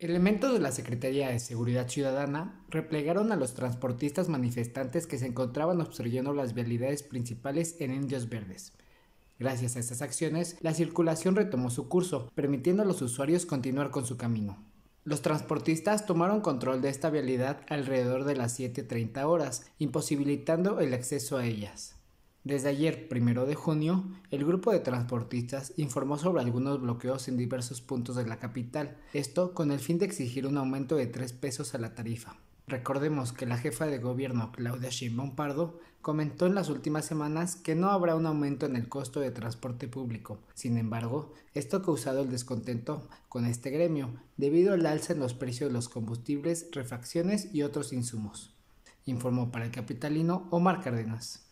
Elementos de la Secretaría de Seguridad Ciudadana replegaron a los transportistas manifestantes que se encontraban obstruyendo las vialidades principales en Indios Verdes. Gracias a estas acciones, la circulación retomó su curso, permitiendo a los usuarios continuar con su camino. Los transportistas tomaron control de esta vialidad alrededor de las 7:30 horas, imposibilitando el acceso a ellas. Desde ayer, 1 de junio, el grupo de transportistas informó sobre algunos bloqueos en diversos puntos de la capital, esto con el fin de exigir un aumento de 3 pesos a la tarifa. Recordemos que la jefa de gobierno, Claudia Sheinbaum Pardo, comentó en las últimas semanas que no habrá un aumento en el costo de transporte público. Sin embargo, esto ha causado el descontento con este gremio, debido al alza en los precios de los combustibles, refacciones y otros insumos. Informó para El Capitalino, Omar Cárdenas.